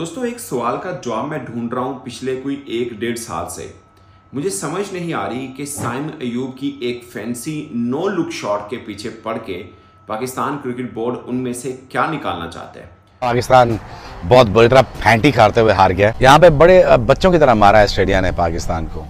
दोस्तों एक सवाल का जवाब मैं ढूंढ रहा हूं पिछले कोई एक डेढ़ साल से। मुझे समझ नहीं आ रही कि साइम अयूब की एक फैंसी नो लुक शॉट के पीछे पड़ के पाकिस्तान क्रिकेट बोर्ड उनमें से क्या निकालना चाहता है। पाकिस्तान बहुत बुरी तरह फैंटी खाते हुए हार गया। यहाँ पे बड़े बच्चों की तरह मारा है ऑस्ट्रेलिया ने पाकिस्तान को।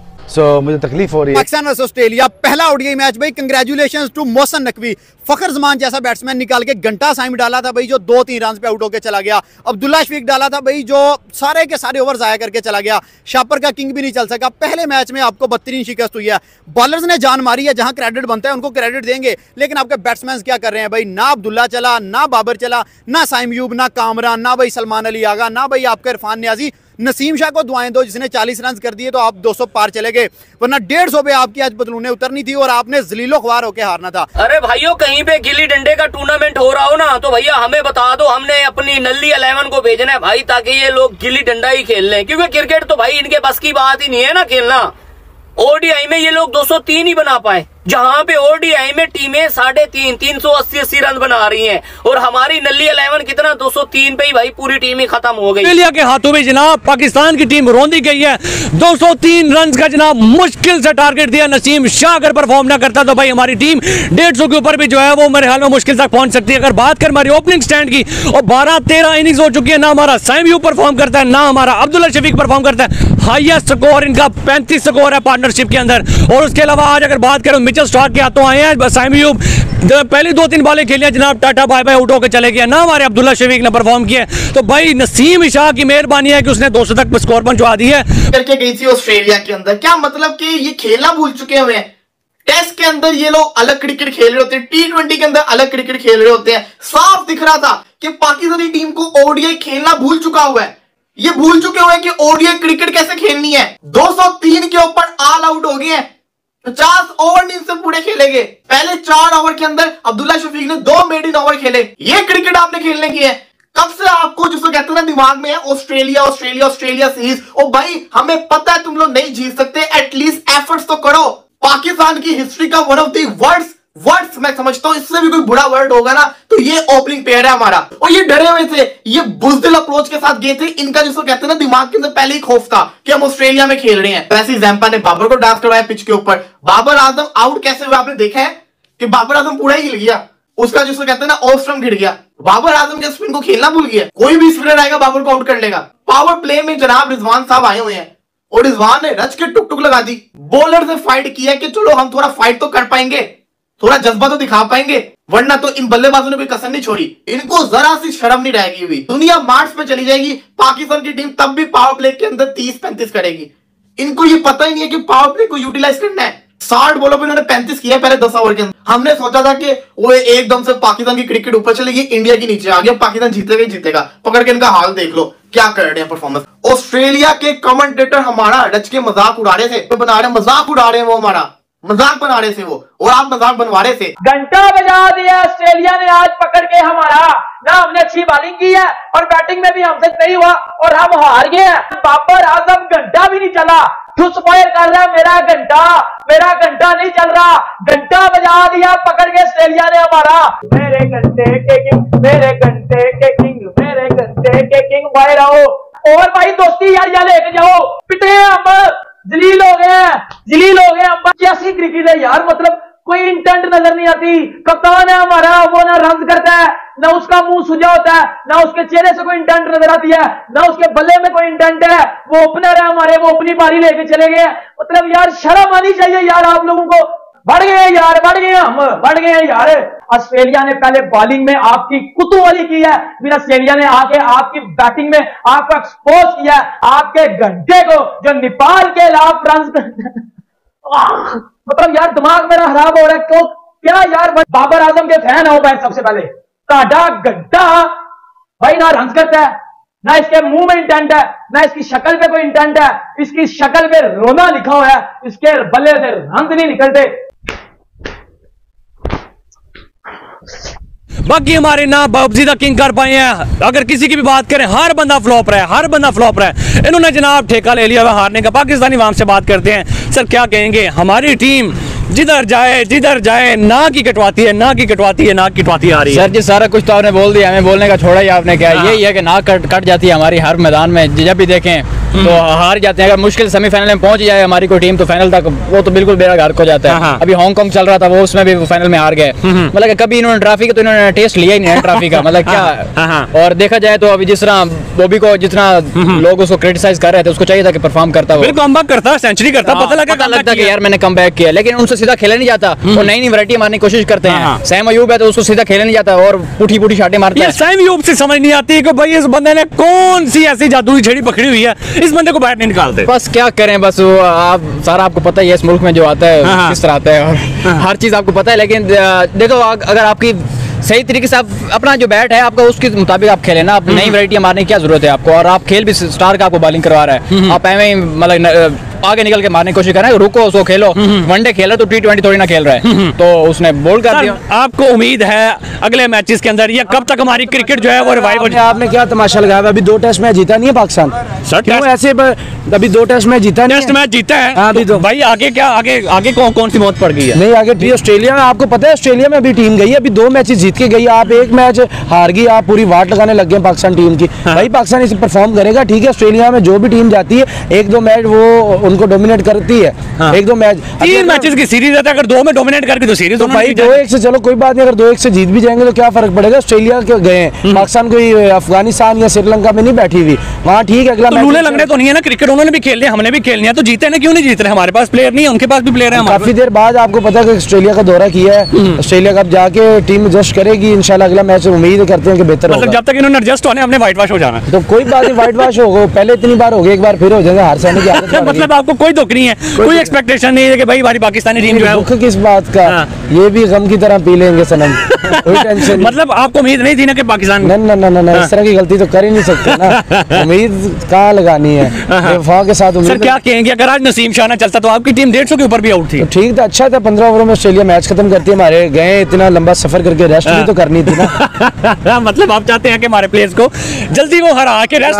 मुझे तकलीफ हो रही है। पाकिस्तान वर्सेस ऑस्ट्रेलिया पहला ओडीआई मैच भाई। Congratulations to Mohsin Naqvi. फखर जमान जैसा बैट्समैन निकाल के घंटा साइम डाला था भाई, जो 2-3 रन पे आउट होकर चला गया। अब्दुल्ला शफीक डाला था भाई, जो सारे के सारे ओवर जाया करके चला गया। शापर का किंग भी नहीं चल सका। पहले मैच में आपको बदतरीन शिकस्त हुई है। बॉलर्स ने जान मारी है, जहां क्रेडिट बनता है उनको क्रेडिट देंगे, लेकिन आपके बैट्समैन क्या कर रहे हैं भाई। ना अब्दुल्ला चला, ना बाबर चला, ना साइम अयूब, ना कामरान, ना भाई सलमान अली आगा, ना भाई आपका इरफान नियाजी। नसीम शाह को दुआएं दो, जिसने 40 रन कर दिए तो आप 200 पार चले गए, वरना 150 पे आपकी आज बदलूने उतरनी थी और आपने जलीलो ख्वार होकर हारना था। अरे भाइयों, कहीं पे गिल्ली डंडे का टूर्नामेंट हो रहा हो ना तो भैया हमें बता दो, हमने अपनी नल्ली 11 को भेजना है भाई, ताकि ये लोग गिल्ली डंडा ही खेल लें, क्योंकि क्रिकेट तो भाई इनके बस की बात ही नहीं है ना खेलना। ओडीआई में ये लोग 203 ही बना पाए, जहाँ पे ओडीआई में टीमें 380 रन बना रही हैं और हमारी नल्ली 11 कितना 203 पे ही भाई पूरी टीम ही खत्म हो गई ऑस्ट्रेलिया के हाथों में। जनाब पाकिस्तान की टीम रोंदी गई है। 203 रन का जनाब मुश्किल से टारगेट दिया। नसीम शाह अगर परफॉर्म ना करता तो भाई हमारी टीम 150 के ऊपर भी जो है वो मेरे ख्याल में मुश्किल तक पहुंच सकती है। अगर बात करें हमारी ओपनिंग स्टैंड की, और 12-13 इनिंग्स हो चुकी है। ना हमारा साइम अयूब परफॉर्म करता है, ना हमारा अब्दुल्ला शफीक परफॉर्म करता है। हाईएस्ट स्कोर इनका 35 स्कोर है पार्टनरशिप के अंदर। और उसके अलावा आज अगर बात करें स्टार्ट के हाथों आए हैं। साइम अयूब पहली 2-3 बालें खेली हैं जनाब, टाटा बाय बाय आउट होकर चले गए। ना हमारे अब्दुल्ला शफीक ने परफॉर्म किया, तो भाई नसीम शाह की मेहरबानी है कि उसने 200 तक स्कोर पहुंचा दी है। करके गई थी ऑस्ट्रेलिया के अंदर, क्या मतलब कि ये खेलना भूल चुके हुए हैं। टेस्ट के अंदर ये लोग अलग क्रिकेट खेल रहे होते हैं, T20 के अंदर अलग क्रिकेट खेल रहे होते हैं। साफ दिख रहा था कि पाकिस्तानी टीम को ओडीआई खेलना भूल चुका हुआ है। ये भूल चुके हुए कि ओडीआई क्रिकेट कैसे खेलनी है। 203 के ऊपर ऑल आउट हो गए हैं। 50 ओवर नहीं से पूरे खेले गए। पहले 4 ओवर के अंदर अब्दुल्ला शफीक ने 2 मेड इन ओवर खेले। ये क्रिकेट आपने खेलने की है कब से? आपको जिसको कहते हैं ना दिमाग में है ऑस्ट्रेलिया ऑस्ट्रेलिया ऑस्ट्रेलिया सीरीज। ओ भाई, हमें पता है तुम लोग नहीं जीत सकते, एटलीस्ट एफर्ट्स तो करो। पाकिस्तान की हिस्ट्री का वन ऑफ दी वर्ड्स मैं समझता हूँ, इससे भी कोई बुरा वर्ड होगा ना तो ये ओपनिंग पेयर है हमारा। और ये डरे हुए थे, ये बुजदिल अप्रोच के साथ गए थे। इनका जिसको कहते हैं ना दिमाग के अंदर पहले ही खौफ था कि हम ऑस्ट्रेलिया में खेल रहे हैं। वैसे ज़म्पा ने बाबर को डांस करवाया पिच के ऊपर। बाबर आजम आउट कैसे हुआ आपने देखा है कि बाबर आजम पूरा ही हिल गया, उसका जिसको कहते हैं ना ऑफ स्टंप गिर गया। बाबर आजम के स्पिन को खेलना भूल गया। कोई भी स्पिनर आएगा बाबर को आउट कर लेगा। पावर प्ले में जनाब रिजवान साहब आए हुए हैं और रिजवान ने रच के टुक-टुक लगा दी। बॉलर से फाइट किया कि चलो हम थोड़ा फाइट तो कर पाएंगे, थोड़ा जज्बा तो दिखा पाएंगे, वरना तो इन बल्लेबाजों ने कोई कसर नहीं छोड़ी। इनको जरा सी शर्म नहीं रहेगी हुई। दुनिया मार्च पे चली जाएगी, पाकिस्तान की टीम तब भी पावर प्ले के अंदर 30-35 करेगी। इनको ये पता ही नहीं है कि पावर प्ले को यूटिलाइज करना है। 60 बॉलों पे इन्होंने 35 किया पहले 10 ओवर के अंदर। हमने सोचा था कि वो एकदम से पाकिस्तान की क्रिकेट ऊपर चलेगी, इंडिया की नीचे आ गया, पाकिस्तान जीतेगा जीतेगा। पकड़ के इनका हाल देख लो क्या कर रहे हैं परफॉर्मेंस। ऑस्ट्रेलिया के कमेंटेटर हमारा रच के मजाक उड़ा रहे थे, बना रहे मजाक उड़ा रहे हैं वो, हमारा मजाक बना रहे थे वो, और आप मजाक बनवा रहे थे। घंटा बजा दिया ऑस्ट्रेलिया ने आज पकड़ के हमारा। ना हमने अच्छी बॉलिंग की है और बैटिंग में भी हमसे नहीं हुआ और हम हार गए हैं। बाबर आजम घंटा भी नहीं चला, ठुस फायर कर रहा है। मेरा घंटा नहीं चल रहा। घंटा बजा दिया पकड़ के ऑस्ट्रेलिया ने हमारा। मेरे घंटे के किंग, मेरे घंटे के किंग, मेरे घंटे के किंग भाई रहो। और भाई दोस्ती यार या लेके जाओ। पिटे हम जलील हो गए, जलील हो गए। अब कैसी क्रिकेट है यार, मतलब कोई इंटेंट नजर नहीं आती। कप्तान है हमारा, वो ना रन करता है, ना उसका मुंह सुझा होता है, ना उसके चेहरे से कोई इंटेंट नजर आती है, ना उसके बल्ले में कोई इंटेंट है। वो ओपनर है हमारे, वो अपनी पारी लेके चले गए। मतलब यार शर्म आनी चाहिए यार आप लोगों को। बढ़ गए यार, बढ़ गए हम, बढ़ गए यार। ऑस्ट्रेलिया ने पहले बॉलिंग में आपकी कुतूहली की है, फिर ऑस्ट्रेलिया ने आके आपकी बैटिंग में आपको एक्सपोज किया है। आपके घंटे को जो नेपाल के खिलाफ रन, मतलब यार दिमाग मेरा खराब हो रहा है। क्यों क्या यार, बाबर आजम के फैन हो भाई। सबसे पहले टाटा घंटा भाई ना रन करता है, ना इसके मुंह में इंटेंट है, ना इसकी शक्ल पे कोई इंटेंट है। इसकी शक्ल पे रोना लिखा हुआ है, इसके बल्ले से रन नहीं निकलते। बाकी हमारे ना बाबजीदा किंग कर पाए हैं। अगर किसी की भी बात करें हर बंदा फ्लॉप रहा है, हर बंदा फ्लॉप रहा है। इन्होंने जनाब ठेका ले लिया हुआ हारने का। पाकिस्तानी वाम से बात करते हैं, सर क्या कहेंगे हमारी टीम जिधर जाए नाक ही कटवाती है आ रही है। सर जी सारा कुछ तो आपने बोल दिया, हमें बोलने का छोड़ा ही आपने क्या। यही है कि नाक कट जाती है हमारी हर मैदान में, जब भी देखें तो हार जाते हैं। अगर मुश्किल सेमीफाइनल में पहुंच जाए हमारी कोई टीम तो फाइनल तक वो तो बिल्कुल बेड़ा गर्क हो जाता है। अभी हांगकांग चल रहा था वो, उसमें भी फाइनल में हार गए। मतलब कभी इन्होंने ट्रॉफी का तो इन्होंने टेस्ट लिया ही नहीं ट्रॉफी का, मतलब क्या। और देखा जाए तो अभी जिस तरह बॉबी को जितना लोग उसको क्रिटिसाइज कर रहे थे, उसको चाहिए था कि परफॉर्म करता वो, कमबैक करता, सेंचुरी करता, पता लगता कि यार मैंने कमबैक किया। लेकिन उनसे सीधा खेला नहीं जाता और नई नई वैरायटी मारने की कोशिश करते हैं। साइम अयूब है तो उसको सीधा खेला नहीं जाता और पुठी शाटे मारता है। साइम अयूब से समझ नहीं आती कि भाई इस बंदे ने कौन सी ऐसी जादुई छड़ी पकड़ी हुई है, इस बंदे को बाहर नहीं निकालते। बस क्या करें, बस आप सारा आपको पता ही है इस मुल्क में जो आता है किस तरह आता है और हर चीज आपको पता है। लेकिन देखो अगर आपकी सही तरीके से आप अपना जो बैट है आपका उसके मुताबिक आप खेले ना, आप नई वैरायटियां मारने की क्या जरूरत है आपको। और आप खेल भी स्टार का आपको बॉलिंग करवा रहा है, आप एवं मतलब आगे निकल के मारने की कोशिश कर रहे हैं। रुको उसको खेलो, वनडे खेला तो T20 थोड़ी ना खेल रहा है, तो उसने बोल कर दिया। आपको उम्मीद है अगले मैचेस के अंदर या कब तक हमारी क्रिकेट जो है वो रिवाइव हो जाए? आपने क्या तमाशा लगाया, अभी 2 टेस्ट मैच जीता नहीं है पाकिस्तान सर, क्यों ऐसे? अभी 2 टेस्ट मैच जीता नहीं, टेस्ट मैच जीता है अभी तो भाई आगे क्या, आगे कौन सी मौत पड़ गई है? नहीं आगे ऑस्ट्रेलिया में, आपको पता है ऑस्ट्रेलिया में अभी टीम गई है, अभी 2 मैचेस जीत के गई, आप 1 मैच हार गई, आप पूरी वाट लगाने लग गए पाकिस्तान टीम की। भाई पाकिस्तान इसे परफॉर्म करेगा ठीक है, ऑस्ट्रेलिया में जो भी टीम जाती है 1-2 मैच वो उनको डोमिनेट करती है। हाँ। 1-2 मैच 3 मैचेस की सीरीज रहता है, अगर 2 में डोमिनेट करके तो सीरीज तो भाई 2-1 से चलो कोई बात नहीं, अगर 2-1 से जीत भी जाएंगे तो क्या फर्क पड़ेगा। ऑस्ट्रेलिया के गए पाकिस्तान कोई अफगानिस्तान या श्रीलंका में नहीं बैठी हुई वहाँ, ठीक है। अगला तो लूले लंगड़े तो नहीं है ना, क्रिकेट उन्होंने भी खेलने हमने भी खेलने हैं, तो जीते ना क्यों नहीं जीत रहे? हमारे पास प्लेयर नहीं है, उनके पास भी प्लेयर है। काफी देर बाद आपको पता है ऑस्ट्रेलिया का दौरा किया है, ऑस्ट्रेलिया का जाके टीम एडजस्ट करेगी इंशाल्लाह, अगला मैच उम्मीद करते हैं कि बेहतर होगा। जब तक इन्होंने एडजस्ट होने हमने व्हाइट वॉश हो जाना, तो कोई बात नहीं व्हाइट वॉश होगा, पहले इतनी बार हो गई एक बार फिर हो जाएगा, हर साल की आदत है। मतलब आपको कोई दुख नहीं है, कोई एक्सपेक्टेशन नहीं है कि भाई हमारी पाकिस्तानी टीम जो है, दुख किस बात का, ये भी गम की तरह पी लेंगे सनम, कोई टेंशन नहीं। मतलब आपको उम्मीद नहीं थी ना कि पाकिस्तान ना इस तरह की गलती तो कर ही नहीं सकते ना, उम्मीद कहाँ लगानी है वफा के साथ। सर क्या कहेंगे, अगर आज नसीम शाह ना चलता तो आपकी टीम 150 के ऊपर भी आउट थी, ठीक था, अच्छा था। 15 ओवरों में ऑस्ट्रेलिया मैच खत्म करती है, हमारे गए इतना लंबा सफर करके रेस्ट भी तो करनी थी ना। मतलब आप चाहते हैं कि हमारे प्लेयर्स को जल्दी वो हरा के रेस्ट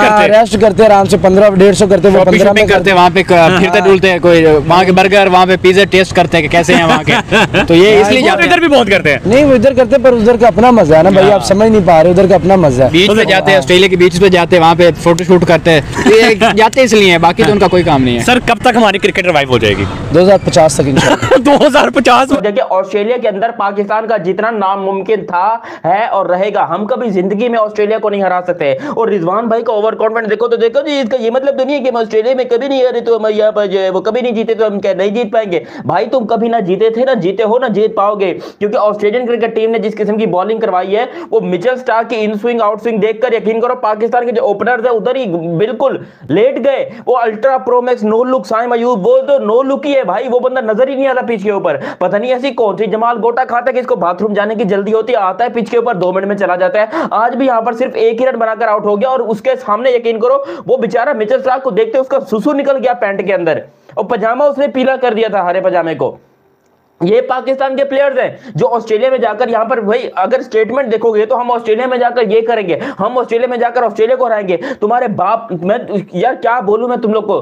करते आराम से, 15-150 करते वो 15 में करते, वहाँ पे फिरते डुलते हैं, कोई वहाँ के बर्गर वहाँ पे पिज्जा टेस्ट करते हैं कि कैसे हैं वहाँ के, तो ये इसलिए जाते हैं। इधर भी बहुत करते हैं, नहीं वो इधर करते हैं पर उधर का अपना मजा है ना भाई, आप समझ नहीं पा रहे, उधर का अपना मजा है। बीच पे जाते हैं ऑस्ट्रेलिया के बीच पे जाते हैं, वहाँ पे फोटोशूट करते हैं, जाते इसलिए हैं, बाकी तो उनका कोई काम नहीं है। सर कब तक हमारी क्रिकेट रिवाइव हो जाएगी? 2050 तक इंशाल्लाह। 2050 देखिए ऑस्ट्रेलिया के अंदर पाकिस्तान का जितना नामुमकिन था है और रहेगा, हम कभी जिंदगी में ऑस्ट्रेलिया को नहीं हरा सकते। और रिजवान भाई का ओवर कॉन्फिडेंस देखो जी, इसका ये मतलब तो नहीं है कि हम ऑस्ट्रेलिया में कभी नहीं हारे तो हम यहाँ पर जो है वो कभी नहीं जीते तो हम क्या नहीं जीत पाएंगे। भाई तुम कभी ना जीते थे ना जीते हो ना जीत पाओगे, क्योंकि ऑस्ट्रेलियन क्रिकेट टीम ने जिस किस्म की बॉलिंग करवाई है वो मिचेल स्टार्क की इन स्विंग आउट स्विंग देखकर यकीन करो पाकिस्तान के जो ओपनर्स है उधर ही बिल्कुल लेट गए। वो ultra pro max no look Saim Ayub वो तो नो लुक ही है भाई, वो बंदा नजर ही नहीं आता पिच के ऊपर, पता नहीं ऐसी कौन सी जमाल गोटा खाता है कि इसको बाथरूम जाने की जल्दी होती है, आता है पिच के ऊपर 2 मिनट में चला जाता है। आज भी यहाँ पर सिर्फ 1 ही रन बनाकर आउट हो गया और उसके सामने यकीन करो वो बेचारा मिचेल स्टार्क को देखते उसका सुसु निकल गया पैंट के अंदर और पजामा उसने पीला कर दिया था, हरे पजामे को। ये पाकिस्तान के प्लेयर्स हैं जो ऑस्ट्रेलिया में जाकर यहाँ पर भाई अगर स्टेटमेंट देखोगे तो हम ऑस्ट्रेलिया में जाकर ये करेंगे, हम ऑस्ट्रेलिया में जाकर ऑस्ट्रेलिया को हराएंगे। तुम्हारे बाप मैं यार क्या बोलूं मैं, तुम लोग को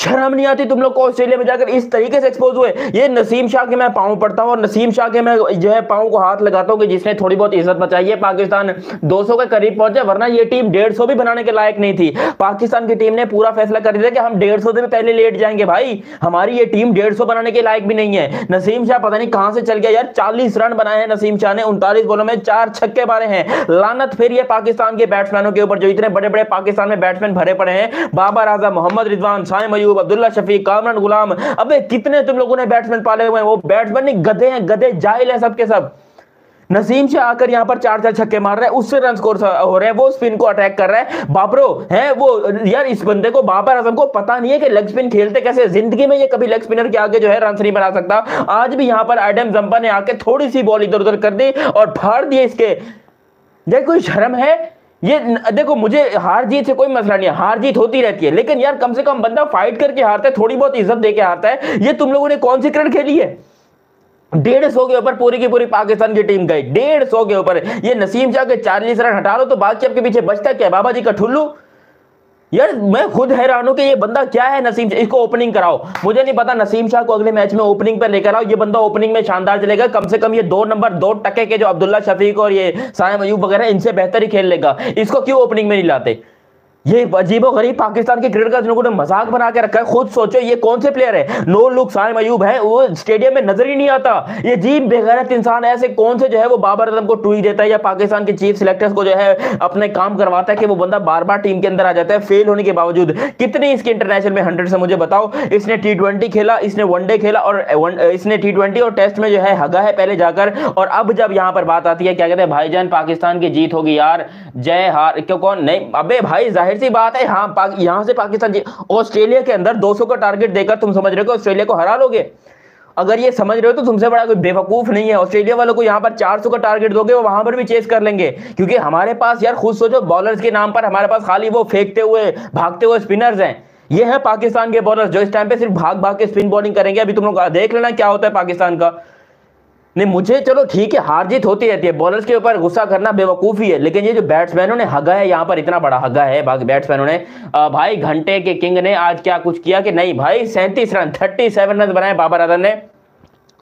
शर्म नहीं आती, तुम लोग को ऑस्ट्रेलिया में जाकर इस तरीके से एक्सपोज हुए। ये नसीम शाह के मैं पाँव पड़ता हूँ और नसीम शाह के मैं जो है पाँव को हाथ लगाता हूँ कि जिसने थोड़ी बहुत इज्जत बचाई है। पाकिस्तान 200 के करीब पहुंचे, वरना ये टीम 150 भी बनाने के लायक नहीं थी। पाकिस्तान की टीम ने पूरा फैसला कर दिया कि हम 150 से भी पहले लेट जाएंगे, भाई हमारी ये टीम 150 बनाने के लायक भी नहीं है। नसीम शाह पता नहीं कहाँ से चल गया यार, 40 रन बनाए हैं नसीम शाह ने, 39 बॉलों में 4 छक्के मारे हैं। लानत फिर ये पाकिस्तान के बैट्समैनों के ऊपर जो इतने बड़े बड़े पाकिस्तान में बैट्समैन भरे पड़े हैं, बाबर आजम, मोहम्मद रिजवान, साइम अब्दुल्ला शफीक, कामरान गुलाम। अबे कितने तुम लोगों ने बैट्समैन पाले हुए हैं, वो बैट्समैन नहीं गधे हैं, गधे जाहिल हैं सबके सब। नसीम शाह आकर यहाँ पर 4-4 छक्के मार रहा है, उससे रन स्कोर हो रहे हैं, वो स्पिन को अटैक कर रहा है। बाबरो है वो यार, इस बंदे को बाबर आजम को पता नहीं है कि लेग स्पिन खेलते कैसे, जिंदगी में ये कभी लेग स्पिनर के आगे जो है रन नहीं बना सकता। आज भी यहाँ पर एडम ज़म्पा ने आके थोड़ी सी बॉल इधर उधर कर दी और फाड़ दिए इसके। देखो शर्म है ये, देखो मुझे हार जीत से कोई मसला नहीं है, हार जीत होती रहती है, लेकिन यार कम से कम बंदा फाइट करके हारता है, थोड़ी बहुत इज्जत देके हारता है। ये तुम लोगों ने कौन सी क्रिकेट खेली है? 150 के ऊपर पूरी की पूरी पाकिस्तान की टीम गई 150 के ऊपर। ये नसीम शाह के 40 रन हटा लो तो बाकी आपके पीछे बचता क्या, बाबा जी का ठुल्लू। यार मैं खुद हैरान हूं कि ये बंदा क्या है। नसीम शाह, इसको ओपनिंग कराओ। मुझे नहीं पता नसीम शाह को अगले मैच में ओपनिंग पर लेकर आओ, ये बंदा ओपनिंग में शानदार चलेगा। कम से कम ये 2 नंबर 2 टके के जो अब्दुल्ला शफीक और ये साइम अयूब वगैरह, इनसे बेहतर ही खेल लेगा। इसको क्यों ओपनिंग में नहीं लाते? ये अजीबो गरीब पाकिस्तान के क्रिकेट का जिन्होंने मजाक बना के रखा है। खुद सोचो ये कौन से प्लेयर है, नो लुक साइम अयूब है, वो स्टेडियम में नजर ही नहीं आता। ये अजीब बेगैरत इंसान है। ऐसे कौन से जो है वो बाबर आजम को टूट देता है या पाकिस्तान के चीफ सिलेक्टर्स को जो है अपने काम करवाता है कि वो बंदा बार बार टीम के अंदर आ जाता है फेल होने के बावजूद। कितनी इसकी इंटरनेशनल में 100 से मुझे बताओ। इसने T20 खेला, इसने वनडे खेला और इसने T20 और टेस्ट में जो है हगा है पहले जाकर। और अब जब यहाँ पर बात आती है क्या कहते हैं भाईजान पाकिस्तान की जीत होगी यार, जय हार क्यों कौन नहीं। अबे भाई जाहिर सी बात है हाँ, यहां से पाकिस्तान जी ऑस्ट्रेलिया के अंदर 200 का टारगेट देकर तुम समझ रहे हो ऑस्ट्रेलिया को हरा लोगे? अगर ये समझ रहे हो तो तुमसे बड़ा कोई बेवकूफ नहीं है। ऑस्ट्रेलिया वालों को यहाँ पर 400 का टारगेट दोगे, वो वहां पर भी चेस कर लेंगे। क्योंकि हमारे पास यार खुद सोचो बॉलर्स के नाम पर हमारे पास खाली वो फेंकते हुए भागते हुए स्पिनर्स हैं। ये है पाकिस्तान के बॉलर जो इस टाइम पे सिर्फ भाग भाग के स्पिन बॉलिंग करेंगे। अभी तुम लोग देख लेना क्या होता है पाकिस्तान का। नहीं मुझे चलो ठीक है हार जीत होती रहती है, बॉलर्स के ऊपर गुस्सा करना बेवकूफ़ी है, लेकिन ये जो बैट्समैनों ने हगा है यहाँ पर, इतना बड़ा हगा है बैट्समैनों ने। भाई घंटे के किंग ने आज क्या कुछ किया कि नहीं भाई। 37 रन बनाए बाबर आजम ने,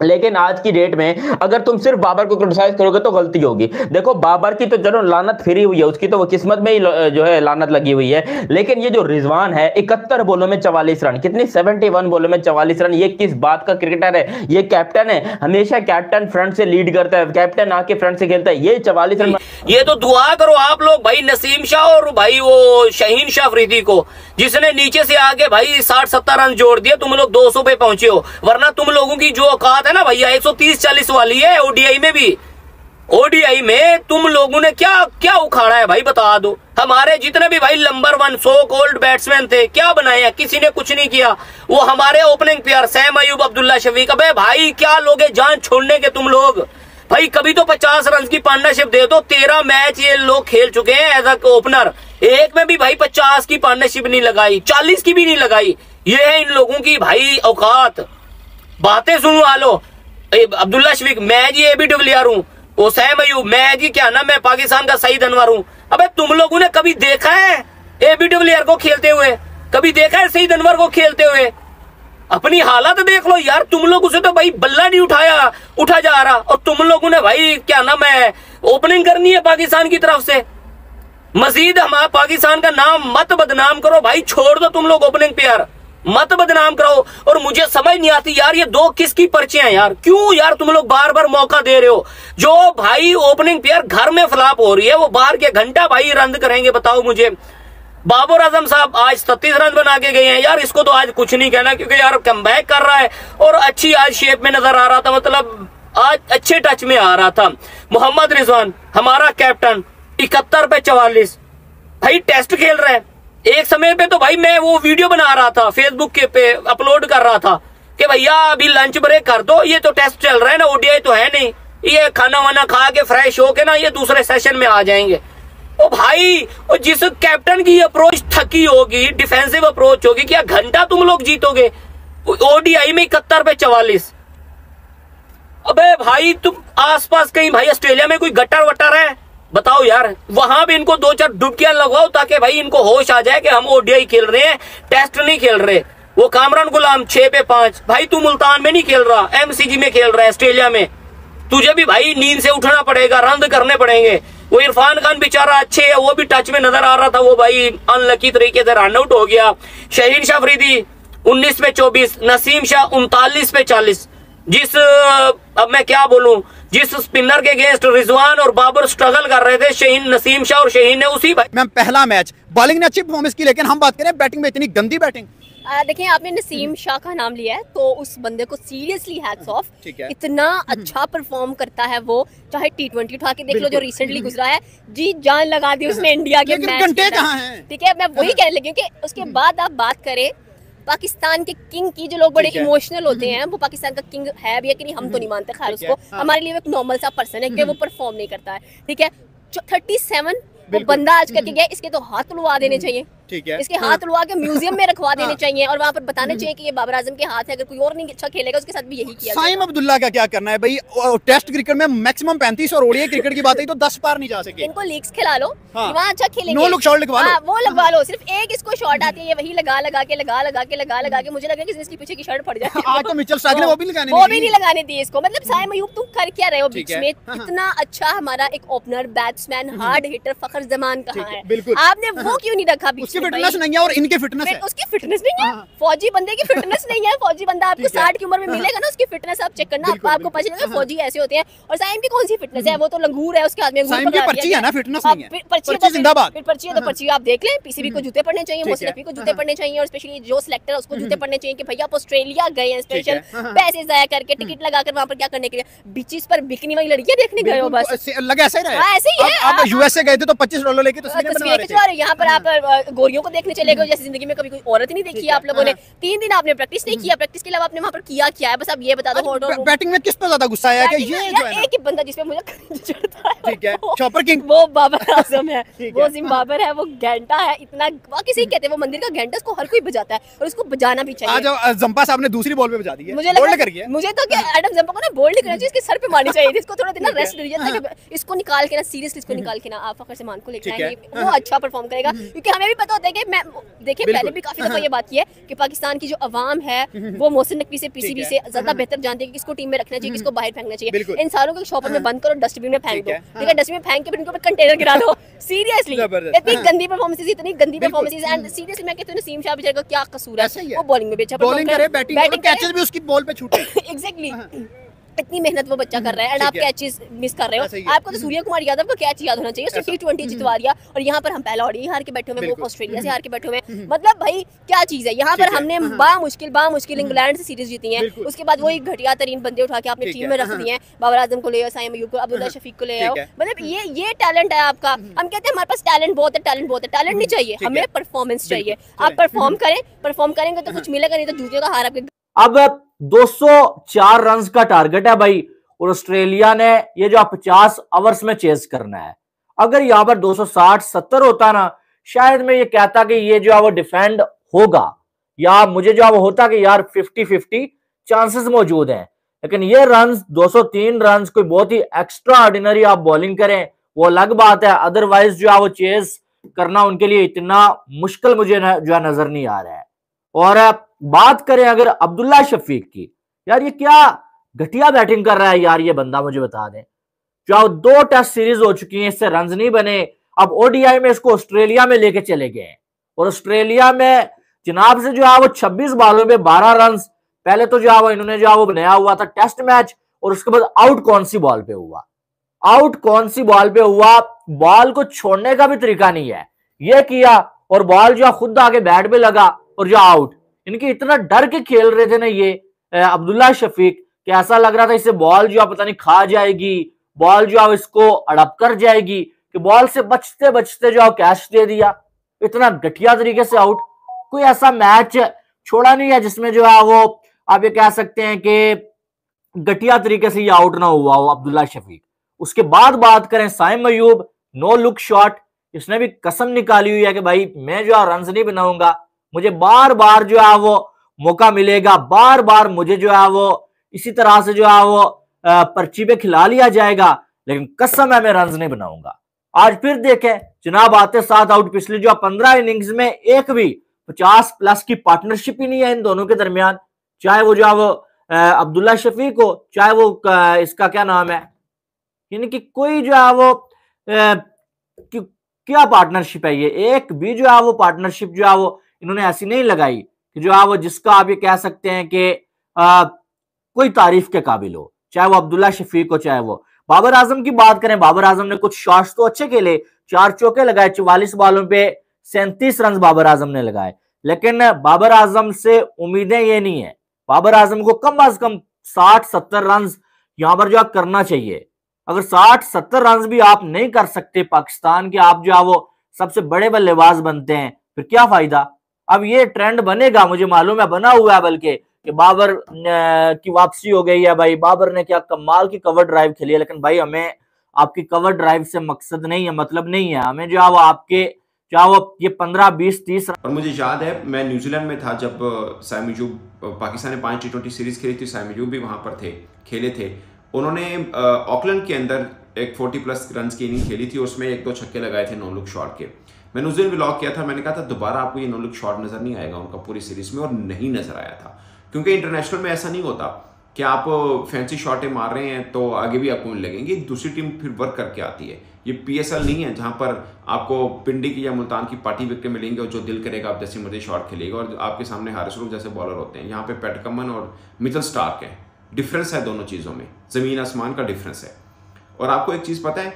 लेकिन आज की डेट में अगर तुम सिर्फ बाबर को क्रिटिसाइज करोगे तो गलती होगी। देखो बाबर की तो चलो लानत फिरी हुई है, उसकी तो वो किस्मत में ही जो है लानत लगी हुई है, लेकिन ये जो रिजवान है 71 बॉलों में 44 रन, कितनी 71 बॉलों में 44 रन। ये किस बात का क्रिकेटर है? ये कैप्टन है, हमेशा कैप्टन फ्रंट से लीड करता है, कैप्टन आके फ्रंट से खेलता है। ये 44 रन, ये तो दुआ करो आप लोग भाई नसीम शाह और भाई वो शहीन शाह अफरीदी को, जिसने नीचे से आके भाई 60-70 रन जोड़ दिए। तुम लोग 200 पे पहुंचे हो, वरना तुम लोगों की जो औकात है ना भैया 130-40 वाली है। ओडीआई में भी, ओडीआई में तुम लोगों ने क्या क्या उखाड़ा है भाई बता दो। हमारे जितने भी भाई नंबर 1 सो कॉल्ड बैट्समैन थे, क्या बनाया? किसी ने कुछ नहीं किया। वो हमारे ओपनिंग प्लेयर सैम अयूब, अब्दुल्ला शफीक, अबे भाई क्या लोगे जान छोड़ने के तुम लोग? भाई कभी तो 50 रन की पार्टनरशिप दे दो। 13 मैच ये लोग खेल चुके हैं एज अ ओपनर, एक में भी भाई 50 की पार्टनरशिप नहीं लगाई, 40 की भी नहीं लगाई। ये है इन लोगों की भाई औकात। बातें सुनो आलो, अब्दुल्ला शफीक मैं जी ए बी डिविलियर हूँ, वो सैम अयूब मैं जी क्या ना मैं पाकिस्तान का सईद अनवर हूँ। अबे तुम लोगों ने कभी देखा है ए बी डिविलियर को खेलते हुए? कभी देखा है सईद अनवर को खेलते हुए? अपनी हालत देख लो यार तुम लोग। उसे तो भाई बल्ला नहीं उठाया उठा जा रहा, और तुम लोगों ने भाई क्या नाम है ओपनिंग करनी है पाकिस्तान की तरफ से। मजीद हमारा पाकिस्तान का नाम मत बदनाम करो भाई, छोड़ दो तुम लोग ओपनिंग प्लेयर, मत बदनाम करो। और मुझे समझ नहीं आती यार ये 2 किसकी पर्ची हैं यार, क्यों यार तुम लोग बार बार मौका दे रहे हो? जो भाई ओपनिंग प्लेयर घर में फ्लॉप हो रही है वो बाहर के घंटा भाई रन करेंगे, बताओ मुझे। बाबर आजम साहब आज 36 रन बना के गए हैं यार, इसको तो आज कुछ नहीं कहना क्योंकि यार कमबैक कर रहा है और अच्छी आज शेप में नजर आ रहा था, मतलब आज अच्छे टच में आ रहा था। मोहम्मद रिजवान हमारा कैप्टन 71 पे 44 भाई टेस्ट खेल रहा है। एक समय पे तो भाई मैं वो वीडियो बना रहा था फेसबुक के पे अपलोड कर रहा था कि भैया अभी लंच ब्रेक कर दो, ये तो टेस्ट चल रहा है ना, ओडीआई तो है नहीं, ये खाना वाना खा के फ्रेश होके ना ये दूसरे सेशन में आ जाएंगे। ओ भाई और जिस कैप्टन की अप्रोच थकी होगी, डिफेंसिव अप्रोच होगी, क्या घंटा तुम लोग जीतोगे? ओडीआई में 71 पे 44। अबे भाई तुम आसपास कहीं भाई ऑस्ट्रेलिया में कोई गट्टर वट्टर है बताओ यार, वहां भी इनको 2-4 डुबकियां लगवाओ ताकि भाई इनको होश आ जाए कि हम ओडीआई खेल रहे हैं, टेस्ट नहीं खेल रहे। वो कामरान गुलाम 6 पे 5 भाई तू मुल्तान में नहीं खेल रहा, एमसीजी में खेल रहा है ऑस्ट्रेलिया में, तुझे भी भाई नींद से उठना पड़ेगा, रन करने पड़ेंगे। वो इरफान खान बेचारा अच्छे है, वो भी टच में नजर आ रहा था, वो भाई अनलकी तरीके से रन आउट हो गया। शहीन शाह अफरीदी 19 पे 24, नसीम शाह 39 पे 40। जिस अब मैं क्या बोलूं, जिस स्पिनर के अगेंस्ट रिजवान और बाबर स्ट्रगल कर रहे थे, शहीन नसीम शाह और शहीन ने उसी भाई मैम पहला मैच बॉलिंग ने अच्छी परफॉर्मेंस की, लेकिन हम बात करें बैटिंग में इतनी गंदी बैटिंग। देखिए आपने नसीम शाह का नाम लिया है तो उस बंदे को सीरियसली हैट्स ऑफ, इतना अच्छा परफॉर्म करता है वो, चाहे T20 उठा के देख लो जो रिसेंटली गुजरा है, जी जान लगा दी उसने इंडिया के मैच में। ठीक है मैं वही कहने लगी कि उसके बाद आप बात करें पाकिस्तान के किंग की, जो लोग बड़े इमोशनल होते हैं वो पाकिस्तान का किंग है भी या कि नहीं हम तो नहीं मानते, खैर उसको हमारे लिए एक नॉर्मल सा पर्सन है कि वो परफॉर्म नहीं करता है। ठीक है 37 बंदा आज करके गया, इसके तो हाथ उड़वा देने चाहिए। ठीक है, इसके हाथ लुआ के म्यूजियम में रखवा देने चाहिए और वहाँ पर बताना चाहिए कि ये बाबर आजम के हाथ है। अगर कोई और नहीं अच्छा खेलेगा उसके साथ भी यही किया। साइम अब्दुल्ला का क्या करना है भाई? टेस्ट क्रिकेट में मैक्सिमम 35 और ओडीआई क्रिकेट की बात आई तो 10 पार नहीं जा सके। इनको लीग्स खिला लो, वहाँ अच्छा खेलेंगे। नो लुक शॉट लगवा लो, वो लगवा लो। सिर्फ एक इसको शॉट आती है, ये वही लगा लगा के मुझे लगा कि इसकी पीछे की शर्ट फट जाए। आज तो मिचेल स्टार्क ने वो भी नहीं लगाने दी इसको। मतलब साइम अयूब तुम कर क्या रहे हो बीच में? इतना अच्छा हमारा एक opener batsman hard hitter Fakhar Zaman कहाँ है? बिल्कुल आपने वो क्यों नहीं रखा? उसकी फिटनेस नहीं है और इनकी फिटनेस है। उसकी फिटनेस नहीं है, फौजी बंदे की फिटनेस नहीं है। फौजी बंदा आपको 60 की उम्र में मिलेगा ना, उसकी फिटनेस आप चेक करना, आपको पता चलेगा फौजी ऐसे होते हैं। और साइम की कौन सी फिटनेस है? वो तो लंगूर है, उसके हाथ में साइम की पर्ची है ना, फिटनेस नहीं है। पर्ची जिंदाबाद, पर्ची है तो पर्ची आप देख लें। पीसीबी को जूते पड़ने चाहिए, मोहसिन नकवी को जूते पड़ने चाहिए, और स्पेशली जो सिलेक्टर है उसको जूते पड़ने चाहिए कि भैया आप ऑस्ट्रेलिया गए हैं स्पेशल पैसे जाया करके टिकट लगाकर वहाँ पर क्या करने के लिए? बीचेस पर बिकनी वाली लड़कियां देखने गए हो बस, लगा ऐसा ही है। ऐसे ही है, आप यूएसए गए थे तो $25 लेके तस्वीरें बनवा रहे थे, यहाँ पर आप गोरियों को देखने चले गए जैसे जिंदगी में कभी कोई औरत नहीं देखी आप लोगों ने। 3 दिन आपने प्रैक्टिस नहीं किया, प्रैक्टिस के अलावा आपने वहाँ पर किया क्या है? बस आप ये बता दो, बैटिंग में किस पर ज्यादा गुस्सा आया? एक ही बंदा जिसपे मुझे चढ़ता है, ठीक है, शॉपर किंग, वो बाबर आजम है, वो जिम्बाब्वे है, वो घंटा है। इतना वाकई सही कहते हैं, वो मंदिर का घंटा, उसको हर कोई बजाता है और उसको बजाना भी चाहिए। आज ज़म्पा साहब ने दूसरी बॉल पे बजा दी है, मुझे तो क्या एडम ज़म्पा को ना बोल्ड करना चाहिए, इसके सर पे मारनी चाहिए, इसको थोड़ा दिन रेस्ट दीजिए, इसको निकाल के ना सीरियसली, इसको निकाल के ना आप फखर जमान को लेकर आएंगे, वो अच्छा परफॉर्म करेगा। क्योंकि हमें भी पता होता है कि मैं देखिए पहले भी काफी दफा ये बात की है कि पाकिस्तान की जो अवाम है वो मोहसिन नकवी से पीसीबी से ज्यादा बेहतर जानते हैं कि किसको टीम में रखना चाहिए, किसको बाहर फेंकना चाहिए। इन सारों को शॉपर में बंद करो, डस्टबिन में फेंक दो, ठीक है, डस्टबिन में फेंक के फिर इनके ऊपर कंटेनर गिरा दो। सीरियसली इतनी गंदी परफॉर्मेंसेस, इतनी गंदी परफॉर्मेंसेस, एंड सीरियसली मैं कहती हूं नसीम शाह बेचारे का क्या कसूर है? वो बॉलिंग में भी अच्छा परफॉर्म कर रहा है, बैटिंग कैचेस भी उसकी बॉल पे छूटे। एग्जैक्टली इतनी मेहनत वो बच्चा कर रहा है एंड आप कैचेस मिस कर रहे हो। आपको तो सूर्यकुमार यादव का कैच याद होना चाहिए, उसने T20 जितवा दिया और यहाँ पर हम पहला ODI हार के बैठे हुए, वो ऑस्ट्रेलिया से हार के बैठे हुए। मतलब भाई क्या चीज है? यहाँ पर हमने बा मुश्किल इंग्लैंड से सीरीज जीती है, उसके बाद वही घटिया तरीन बंदे उठा के आपने टीम में रख दिए हैं। बाबर आजम को ले आओ, साइम अयूब को, अब्दुल्ला शफीक को ले आओ। मतलब ये टैलेंट है आपका। हम कहते हैं हमारे पास टैलेंट बहुत है, टैलेंट बहुत है, टैलेंट नहीं चाहिए हमें, परफॉर्मेंस चाहिए। आप परफॉर्म करें, परफॉर्म करेंगे तो कुछ मिलेगा, नहीं तो जूते का हार आपके। अब 204 रन का टारगेट है भाई, और ऑस्ट्रेलिया ने ये जो 50 ओवर्स में चेस करना है, अगर यहां पर 260-70 होता ना, शायद मैं ये कहता कि ये जो है वो डिफेंड होगा, या मुझे जो है होता कि यार 50-50 चांसेस मौजूद हैं। लेकिन ये रन 203 रन कोई बहुत ही एक्स्ट्रा ऑर्डिनरी आप बॉलिंग करें वो अलग बात है, अदरवाइज जो है वो चेस करना उनके लिए इतना मुश्किल मुझे जो है नजर नहीं आ रहा है। और बात करें अगर अब्दुल्ला शफीक की, यार ये क्या घटिया बैटिंग कर रहा है यार ये बंदा, मुझे बता दें। जो 2 टेस्ट सीरीज हो चुकी हैं, इससे रन नहीं बने, अब ओडीआई में इसको ऑस्ट्रेलिया में लेके चले गए, और ऑस्ट्रेलिया में जनाब से जो है वो 26 बॉलों में 12 रन, पहले तो जो है वो इन्होंने जो है वो बनाया हुआ था टेस्ट मैच, और उसके बाद आउट कौन सी बॉल पे हुआ, आउट कौन सी बॉल पे हुआ, बॉल को छोड़ने का भी तरीका नहीं है, ये किया और बॉल जो है खुद आगे बैट पे लगा और जो आउट। इनके इतना डर के खेल रहे थे ना ये अब्दुल्ला शफीक, कि ऐसा लग रहा था इसे बॉल जो है पता नहीं खा जाएगी, बॉल जो है इसको अड़प कर जाएगी, कि बॉल से बचते बचते जो है कैच दे दिया, इतना घटिया तरीके से आउट। कोई ऐसा मैच छोड़ा नहीं है जिसमें जो है वो आप ये कह सकते हैं कि घटिया तरीके से ये आउट ना हुआ हो अब्दुल्ला शफीक। उसके बाद बात करें Saim Ayub, no look shot, इसने भी कसम निकाली हुई है कि भाई मैं जो है रन नहीं बनाऊंगा, मुझे बार बार जो है वो मौका मिलेगा, बार बार मुझे जो है वो इसी तरह से जो है वो पर्ची पे खिला लिया जाएगा, लेकिन कसम है मैं रन नहीं बनाऊंगा। आज फिर देखें जनाब आते 7 आउट, पिछली जो 15 इनिंग्स में एक भी 50+ की पार्टनरशिप ही नहीं है इन दोनों के दरमियान, चाहे वो जो है वो अब्दुल्ला शफीक हो, चाहे वो इसका क्या नाम है, यानी कि कोई जो है वो क्या पार्टनरशिप है, ये एक भी जो है वो पार्टनरशिप जो है वो इन्होंने ऐसी नहीं लगाई कि जो है वो जिसका आप ये कह सकते हैं कि कोई तारीफ के काबिल हो, चाहे वो अब्दुल्ला शफीक हो चाहे वो बाबर आजम की बात करें। बाबर आजम ने कुछ शॉट्स तो अच्छे खेले, 4 चौके लगाए, 44 बॉलों पे 37 रन बाबर आजम ने लगाए, लेकिन बाबर आजम से उम्मीदें ये नहीं है, बाबर आजम को कम अज कम 60-70 रन यहां पर जो है करना चाहिए। अगर 60-70 रन भी आप नहीं कर सकते पाकिस्तान के, आप जो है वो सबसे बड़े बल्लेबाज बनते हैं, फिर क्या फायदा। अब ये ट्रेंड बनेगा, मुझे मालूम है बना हुआ है, बल्कि कि बाबर की वापसी हो गई है भाई, बाबर ने क्या कमाल की कवर ड्राइव खेली है, लेकिन भाई हमें आपकी कवर ड्राइव से मकसद नहीं है, मतलब नहीं है, हमें जो है वो आपके क्या वो ये 15, 20, 30। और मुझे याद है मैं न्यूजीलैंड में था जब साइम अयूब, पाकिस्तान ने 5 T20 सीरीज खेली थी, साइम अयूब भी वहां पर थे, खेले थे। उन्होंने ऑकलैंड के अंदर एक 40+ रन की इनिंग खेली थी, उसमें 1-2 छक्के लगाए थे नो लुक शॉट के। मैंने उस दिन ब्लॉग किया था, मैंने कहा था दोबारा आपको ये नो लुक शॉट नजर नहीं आएगा उनका पूरी सीरीज में, और नहीं नजर आया था, क्योंकि इंटरनेशनल में ऐसा नहीं होता कि आप फैंसी शॉटें मार रहे हैं तो आगे भी आपको लगेंगे, दूसरी टीम फिर वर्क करके आती है। ये PSL नहीं है जहाँ पर आपको पिंडी की या मुल्तान की पार्टी विकेट मिलेंगे और जो दिल करेगा आप जैसी मर्जी शॉट खेलेगा, और आपके सामने हारिस रूफ जैसे बॉलर होते हैं। यहाँ पे पैट कमन और मिचेल स्टार्क है, डिफरेंस है दोनों चीज़ों में, ज़मीन आसमान का डिफरेंस है। और आपको एक चीज़ पता है,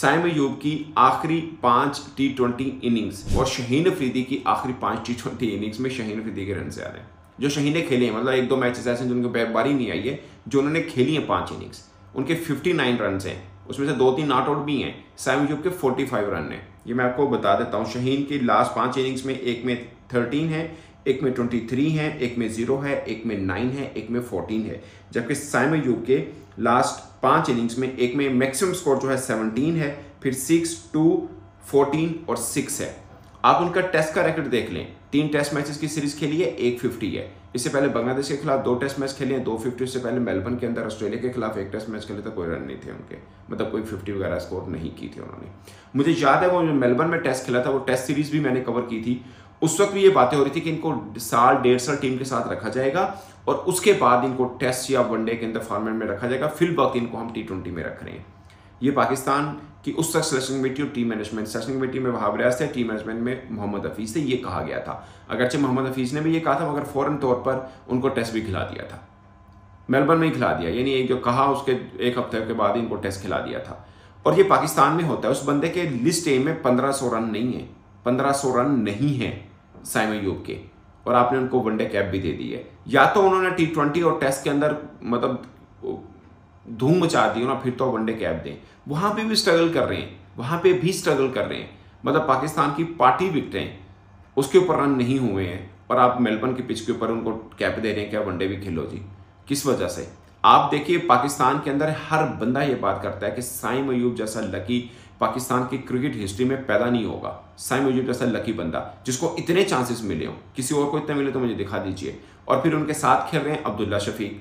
साइम अयूब की आखिरी 5 T20 इनिंग्स और शाहीन अफरीदी की आखिरी 5 T20 इनिंग्स में शाहीन अफरीदी के रन से आ रहे हैं, जो शाहीन ने खेले हैं, मतलब 1-2 मैचेस ऐसे हैं जिनको बारी नहीं आई है, जो उन्होंने खेली है 5 इनिंग्स, उनके 59 रन हैं, उसमें से 2-3 नॉट आउट भी हैं। साइम अयूब के 45 रन हैं, ये मैं आपको बता देता हूँ। शाहीन की लास्ट 5 इनिंग्स में एक में 13 है, एक में 23 है, एक में 0 है, एक में 9 है, एक में 14 है, जबकि साइम अयूब के लास्ट 5 इनिंग्स में एक में मैक्सिमम स्कोर जो है 17 है, फिर 6, 2, 14 और 6 है। आप उनका टेस्ट का रिकॉर्ड देख लें, 3 टेस्ट मैचेस की सीरीज खेली है, एक 50 है। इससे पहले बांग्लादेश के खिलाफ 2 टेस्ट मैच खेले हैं, 2 50। इससे पहले मेलबर्न के अंदर ऑस्ट्रेलिया के खिलाफ 1 टेस्ट मैच खेले तो कोई रन नहीं थे उनके, मतलब कोई 50 वगैरह स्कोर नहीं की थी उन्होंने। मुझे याद है वो जो मेलबर्न में टेस्ट खेला था, वो टेस्ट सीरीज भी मैंने कवर की थी, उस वक्त भी ये बातें हो रही थी कि इनको 1.5 साल टीम के साथ रखा जाएगा और उसके बाद इनको टेस्ट या वनडे के अंदर फॉर्मेट में रखा जाएगा, फिल वक्त इनको हम T20 में रख रहे हैं। ये पाकिस्तान की उस वक्त सिलेक्शन कमेटी और टीम मैनेजमेंट, सिलेक्शन कमेटी में वहाब रियाज थे, टीम मैनेजमेंट में मोहम्मद हफीज़ थे, ये कहा गया था। अगरचे मोहम्मद हफीज़ ने भी ये कहा था, मगर फ़ौरन तौर पर उनको टेस्ट भी खिला दिया था, मेलबर्न में ही खिला दिया, यानी एक जो कहा उसके एक हफ्ते के बाद इनको टेस्ट खिला दिया था। और ये पाकिस्तान में होता है, उस बंदे के लिस्ट ए में 1500 रन नहीं है, 1500 रन नहीं है साइम अयूब के, और आपने उनको वनडे कैप भी दे दी है। या तो उन्होंने T20 और टेस्ट के अंदर मतलब धूम मचा दी ना, फिर तो वनडे कैप दें। वहाँ पे भी स्ट्रगल कर रहे हैं, मतलब पाकिस्तान की पार्टी विकटें उसके ऊपर रन नहीं हुए हैं, और आप मेलबर्न के पिच के ऊपर उनको कैप दे रहे हैं क्या वनडे भी खेलो जी, किस वजह से? आप देखिए पाकिस्तान के अंदर हर बंदा ये बात करता है कि साइम अयूब जैसा लकी पाकिस्तान की क्रिकेट हिस्ट्री में पैदा नहीं होगा, साइम अयूब जैसा लकी बंदा जिसको इतने चांसेस मिले हों, किसी और को इतने मिले तो मुझे दिखा दीजिए। और फिर उनके साथ खेल रहे हैं अब्दुल्ला शफीक,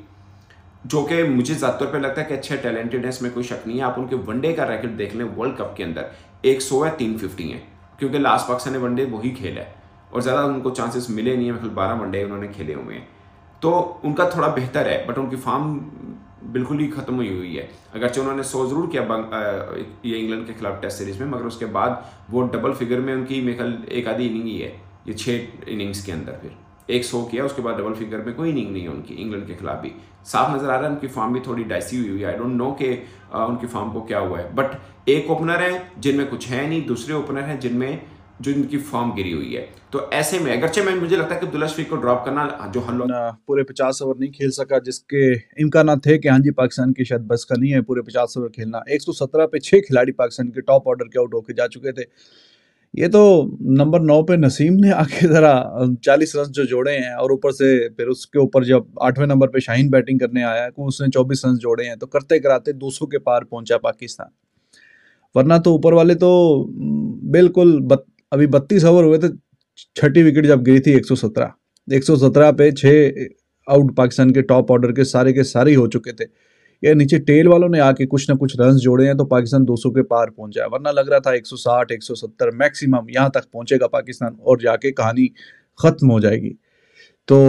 जो कि मुझे ज़्यादातर पे लगता है कि अच्छे टैलेंटेड हैं, इसमें कोई शक नहीं है। आप उनके वनडे का रैकेट देख लें, वर्ल्ड कप के अंदर 100 है, 350 है, क्योंकि लास्ट पाकिस्तान ने वनडे वही खेला है और ज़्यादा उनको चांसेस मिले नहीं है, मतलब 12 वनडे उन्होंने खेले हुए हैं, तो उनका थोड़ा बेहतर है, बट उनकी फॉर्म बिल्कुल ही ख़त्म हुई हुई है। अगरचे उन्होंने 100 ज़रूर किया ये इंग्लैंड के खिलाफ टेस्ट सीरीज़ में, मगर उसके बाद वो डबल फिगर में उनकी मेकल एक आधी इनिंग ही है, ये 6 इनिंग्स के अंदर फिर 100 किया, उसके बाद डबल फिगर में कोई इनिंग नहीं है उनकी, इंग्लैंड के खिलाफ भी साफ नज़र आ रहा है। उनकी फॉर्म भी थोड़ी डाइसी हुई हुई है, आई डोंट नो कि उनकी फॉर्म को क्या हुआ है, बट एक ओपनर है जिनमें कुछ है नहीं, दूसरे ओपनर हैं जिनमें जो इनकी फॉर्म गिरी हुई है। तो ऐसे में अगरचे मैं मुझे लगता है कि अब्दुल्ला शफीक को ड्रॉप करना, जो हम लोग पूरे 50 ओवर नहीं खेल सका, जिसके इम्कान थे कि हाँ जी पाकिस्तान की शायद बस का नहीं है पूरे 50 ओवर खेलना। 117 पे 6 खिलाड़ी पाकिस्तान के टॉप ऑर्डर के आउट होके जा चुके थे। ये तो नंबर 9 पे नसीम ने आके ज़रा 40 रन जो जोड़े हैं, और ऊपर से फिर उसके ऊपर जब 8वें नंबर पे शाहीन बैटिंग करने आया है उसने 24 रन जोड़े हैं, तो करते कराते 200 के पार पहुँचा पाकिस्तान। वरना तो ऊपर वाले तो बिल्कुल अभी 32 ओवर हुए थे, 6ठी विकेट जब गिरी थी 117 पे 6 आउट पाकिस्तान के टॉप ऑर्डर के सारे हो चुके थे। ये नीचे टेल वालों ने आके कुछ ना कुछ रन जोड़े हैं तो पाकिस्तान 200 के पार पहुंचा है, वरना लग रहा था 160 170 मैक्सिमम यहाँ तक पहुंचेगा पाकिस्तान और जाके कहानी ख़त्म हो जाएगी। तो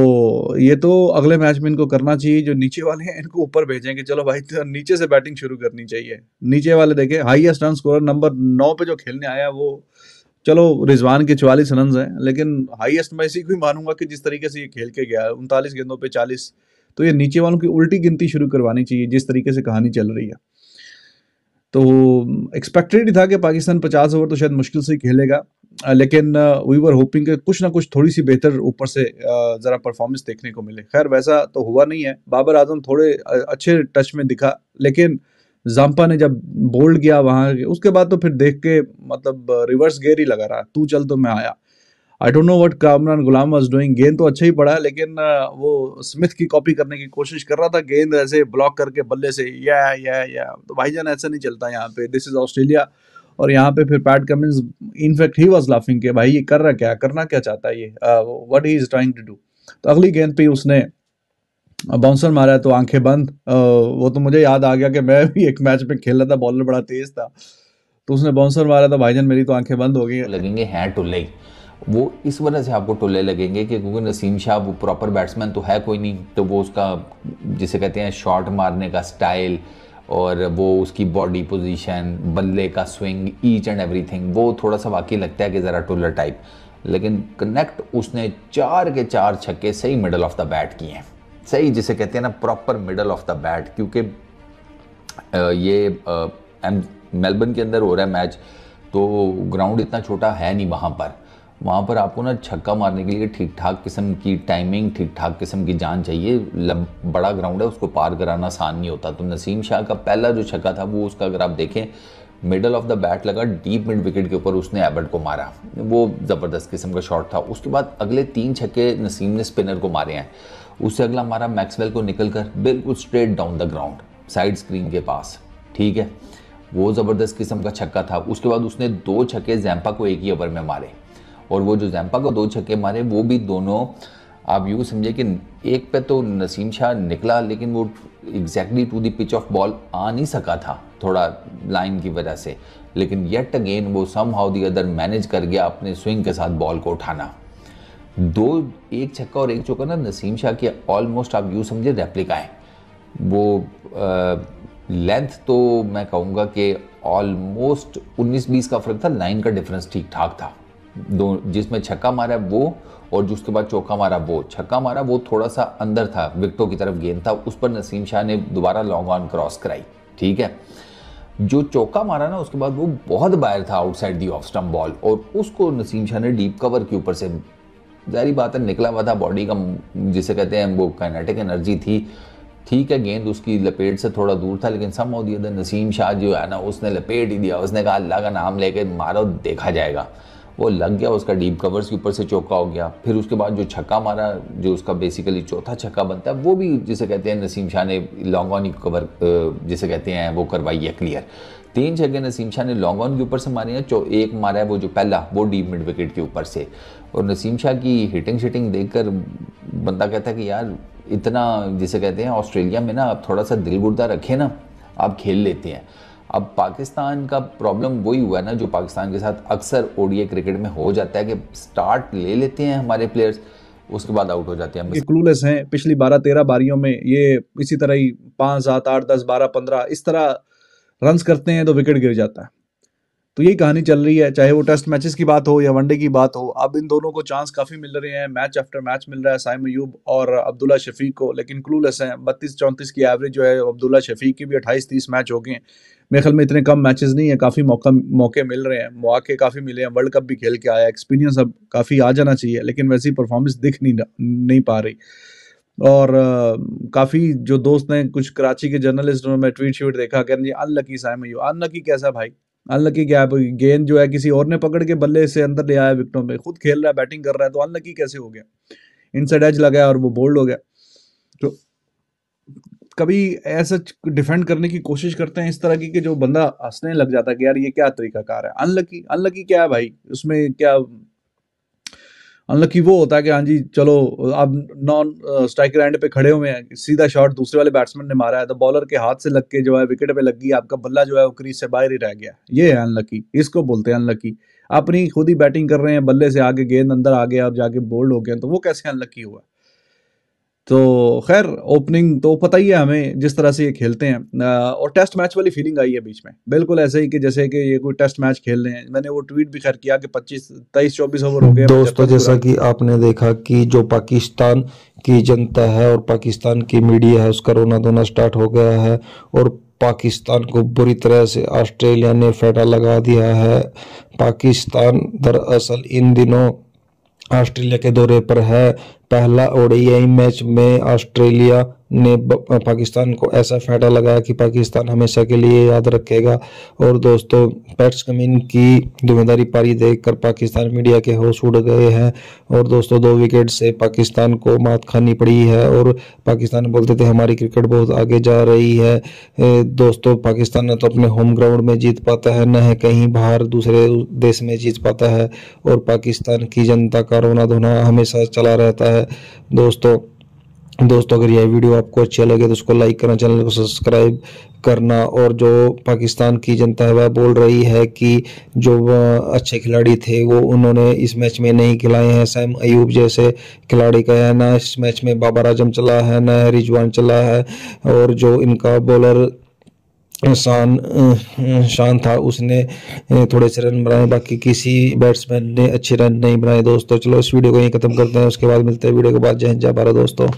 ये तो अगले मैच में इनको करना चाहिए, जो नीचे वाले हैं इनको ऊपर भेजेंगे, चलो भाई तो नीचे से बैटिंग शुरू करनी चाहिए। नीचे वाले देखें, हाईएस्ट रन स्कोरर नंबर 9 पे जो खेलने आया वो चलो रिजवान के 44 रन हैं, लेकिन हाईएस्ट मैं इसी को ही मानूंगा कि जिस तरीके से ये खेल के गया है 39 गेंदों पे 40, तो ये नीचे वालों की उल्टी गिनती शुरू करवानी चाहिए जिस तरीके से कहानी चल रही है। तो एक्सपेक्टेड ही था कि पाकिस्तान 50 ओवर तो शायद मुश्किल से ही खेलेगा, लेकिन वी वर होपिंग कि कुछ ना कुछ थोड़ी सी बेहतर ऊपर से ज़रा परफॉर्मेंस देखने को मिले। खैर वैसा तो हुआ नहीं है, बाबर आजम थोड़े अच्छे टच में दिखा, लेकिन जाम्पा ने जब बोल्ड किया वहाँ उसके बाद तो फिर देख के मतलब रिवर्स गेयर ही लगा रहा, तू चल तो मैं आया। I don't know what Kamran Ghulam was doing, गेंद तो अच्छा ही पड़ा लेकिन वो स्मिथ की कॉपी करने की कोशिश कर रहा था, गेंद ऐसे ब्लॉक करके बल्ले से या तो भाईजान ऐसा नहीं चलता यहाँ पे, दिस इज़ ऑस्ट्रेलिया और यहाँ पे फिर Pat Cummins in fact he was laughing के भाई ये कर रहा क्या, करना क्या चाहता है ये, what he is trying to do. तो अगली गेंद पे उसने बाउंसर मारा तो आंखें बंद, वो तो मुझे याद आ गया कि मैं भी एक मैच में खेल रहा था, बॉलर बड़ा तेज था तो उसने बाउंसर मारा तो भाईजान मेरी तो आंखें बंद हो गई। लगेंगे हैं टुल्ले, वो इस वजह से आपको टोले लगेंगे कि क्योंकि नसीम शाह वो प्रॉपर बैट्समैन तो है कोई नहीं, तो वो उसका जिसे कहते हैं शॉट मारने का स्टाइल और वो उसकी बॉडी पोजीशन, बल्ले का स्विंग, ईच एंड एवरीथिंग, वो थोड़ा सा वाकई लगता है कि ज़रा टोलर टाइप। लेकिन कनेक्ट उसने 4 के 4 छक्के सही मिडल ऑफ द बैट किए हैं, सही जिसे कहते हैं ना proper middle of the bat, क्योंकि ये मेलबर्न के अंदर हो रहा है मैच तो ग्राउंड इतना छोटा है नहीं वहाँ पर, वहाँ पर आपको ना छक्का मारने के लिए ठीक ठाक किस्म की टाइमिंग, ठीक ठाक किस्म की जान चाहिए। बड़ा ग्राउंड है, उसको पार कराना आसान नहीं होता। तो नसीम शाह का पहला जो छक्का था वो उसका अगर आप देखें मिडल ऑफ द बैट लगा, डीप मिड विकेट के ऊपर उसने एबर्ट को मारा, वो ज़बरदस्त किस्म का शॉट था। उसके बाद अगले 3 छक्के नसीम ने स्पिनर को मारे हैं, उससे अगला मारा मैक्सवेल को निकल कर बिल्कुल straight down the ground side screen के पास, ठीक है, वो ज़बरदस्त किस्म का छक्का था। उसके बाद उसने 2 छक्के ज़ैम्पा को एक ही ओवर में मारे, और वो जो ज़ैम्पा को 2 छक्के मारे वो भी दोनों आप यूँ समझे कि एक पे तो नसीम शाह निकला लेकिन वो exactly to the pitch of ball आ नहीं सका था थोड़ा लाइन की वजह से, लेकिन येट अगेन वो somehow the other manage कर गया अपने स्विंग के साथ बॉल को उठाना। 2 छक्का और 1 चौका ना नसीम शाह की ऑलमोस्ट आप यूँ समझे रेप्लिका है, वो लेंथ तो मैं कहूँगा कि ऑलमोस्ट 19-20 का फ़र्क था, लाइन का डिफरेंस ठीक ठाक था। दो जिसमें छक्का मारा वो और जो उसके बाद चौका मारा वो, छक्का मारा वो थोड़ा सा अंदर था, विकटों की तरफ गेंद था, उस पर नसीम शाह ने दोबारा लॉन्ग ऑन क्रॉस कराई, ठीक है। जो चौका मारा ना उसके बाद वो बहुत बाहर था outside the off stump ball, और उसको नसीम शाह ने डीप कवर के ऊपर से, जाहिर बात है निकला हुआ था, बॉडी का जिसे कहते हैं वो काइनेटिक एनर्जी थी, ठीक है, गेंद उसकी लपेट से थोड़ा दूर था, लेकिन somehow the other Naseem Shah जो है ना उसने लपेट ही दिया, उसने कहा अल्लाह का नाम लेके मारो देखा जाएगा, वो लग गया उसका डीप कवर्स के ऊपर से चौका हो गया। फिर उसके बाद जो छक्का मारा जो उसका बेसिकली चौथा छक्का बनता है वो भी जिसे कहते हैं नसीम शाह ने लॉन्ग ऑन कवर जिसे कहते हैं वो करवाई है क्लियर। 3 छक्के नसीम शाह ने लॉन्ग ऑन के ऊपर से मारे हैं, 1 मारा है वो जो पहला वो डीप मिड विकेट के ऊपर से, और नसीम शाह की हिटिंग शिटिंग देख कर बंदा कहता है कि यार इतना जिसे कहते हैं ऑस्ट्रेलिया में ना आप थोड़ा सा दिल गुर्दा रखें ना आप खेल लेते हैं। अब पाकिस्तान का प्रॉब्लम वही हुआ ना जो पाकिस्तान के साथ अक्सर ओडीआई क्रिकेट में हो जाता है कि स्टार्ट ले लेते हैं हमारे प्लेयर्स, उसके बाद आउट हो जाते हैं। ये क्लूलेस हैं, पिछली 12-13 बारियों में ये इसी तरह ही 5, 7, 8, 10, 12, 15 इस तरह रन्स करते हैं तो विकेट गिर जाता है। तो यही कहानी चल रही है, चाहे वो टेस्ट मैचेस की बात हो या वनडे की बात हो। अब इन दोनों को चांस काफ़ी मिल रहे हैं, मैच आफ्टर मैच मिल रहा है साइम अयूब और अब्दुल्ला शफीक को, लेकिन क्लूलेस हैं। 32-34 की एवरेज जो है अब्दुल्ला शफीक की भी, 28-30 मैच हो गए हैं। मेरे ख्याल में इतने कम मैचेस नहीं है, काफ़ी मौके मिल रहे हैं, मौके काफ़ी मिले हैं, वर्ल्ड कप भी खेल के आया, एक्सपीरियंस अब काफ़ी आ जाना चाहिए, लेकिन वैसी परफॉर्मेंस दिख नहीं पा रही। और काफ़ी जो दोस्त हैं, कुछ कराची के जर्नलिस्ट, उन्होंने ट्वीट शीट देखा, कह रहे हैं अनलकी साइम अयूब। अनलकी कैसा भाई, अनलकी क्या है? गेंद जो है किसी और ने पकड़ के बल्ले से अंदर ले आया, विकेटों में खुद खेल रहा है, बैटिंग कर रहा है, तो अनलकी कैसे हो गया? इनसाइड एज लगा और वो बोल्ड हो गया। तो कभी ऐसा डिफेंड करने की कोशिश करते हैं इस तरह की कि जो बंदा हंसने लग जाता है कि यार ये क्या तरीकाकार है। अनलकी, अनलकी क्या है भाई, उसमें क्या अनलकी? वो होता है कि हाँ जी चलो अब नॉन स्ट्राइकर एंड पे खड़े हुए हैं, सीधा शॉट दूसरे वाले बैट्समैन ने मारा है तो बॉलर के हाथ से लग के जो है विकेट पे लग गई, आपका बल्ला जो है वो क्रीज से बाहर ही रह गया। ये है अनलकी, इसको बोलते हैं अनलकी। अपनी खुद ही बैटिंग कर रहे हैं, बल्ले से आगे गेंद अंदर आ गया और जाके बोल्ड हो गए, तो वो कैसे अनलकी हुआ? तो खैर ओपनिंग तो पता ही है हमें जिस तरह से ये खेलते हैं, और टेस्ट मैच वाली फीलिंग आई है बीच में, बिल्कुल ऐसे ही कि जैसे कि ये कोई टेस्ट मैच खेल रहे हैं। मैंने वो ट्वीट भी खैर किया कि 25-23-24 ओवर हो गए दोस्तों। जैसा कि आपने देखा कि जो पाकिस्तान की जनता है और पाकिस्तान की मीडिया है उसका रोना धोना स्टार्ट हो गया है, और पाकिस्तान को बुरी तरह से ऑस्ट्रेलिया ने फेटा लगा दिया है। पाकिस्तान दरअसल इन दिनों ऑस्ट्रेलिया के दौरे पर है, पहला ओडीआई मैच में ऑस्ट्रेलिया ने पाकिस्तान को ऐसा फायदा लगाया कि पाकिस्तान हमेशा के लिए याद रखेगा। और दोस्तों, पैट्स कमिंस की दुमेदारी पारी देखकर पाकिस्तान मीडिया के होश उड़ गए हैं। और दोस्तों, 2 विकेट से पाकिस्तान को मात खानी पड़ी है और पाकिस्तान बोलते थे हमारी क्रिकेट बहुत आगे जा रही है। दोस्तों, पाकिस्तान न तो अपने होम ग्राउंड में जीत पाता है, न है कहीं बाहर दूसरे देश में जीत पाता है और पाकिस्तान की जनता का रोना धोना हमेशा चला रहता है। दोस्तों अगर यह वीडियो आपको अच्छी लगे तो उसको लाइक करना, चैनल को सब्सक्राइब करना। और जो पाकिस्तान की जनता है वह बोल रही है कि जो अच्छे खिलाड़ी थे वो उन्होंने इस मैच में नहीं खिलाए हैं। साइम अयूब जैसे खिलाड़ी का है ना इस मैच में, बाबर आजम चला है, ना रिजवान चला है। और जो इनका बॉलर शान था उसने थोड़े से रन बनाए, बाकी किसी बैट्समैन ने अच्छे रन नहीं बनाए। दोस्तों, चलो इस वीडियो को यहीं खत्म करते हैं, उसके बाद मिलते हैं वीडियो के बाद। जय हिंद, जय भारत दोस्तों।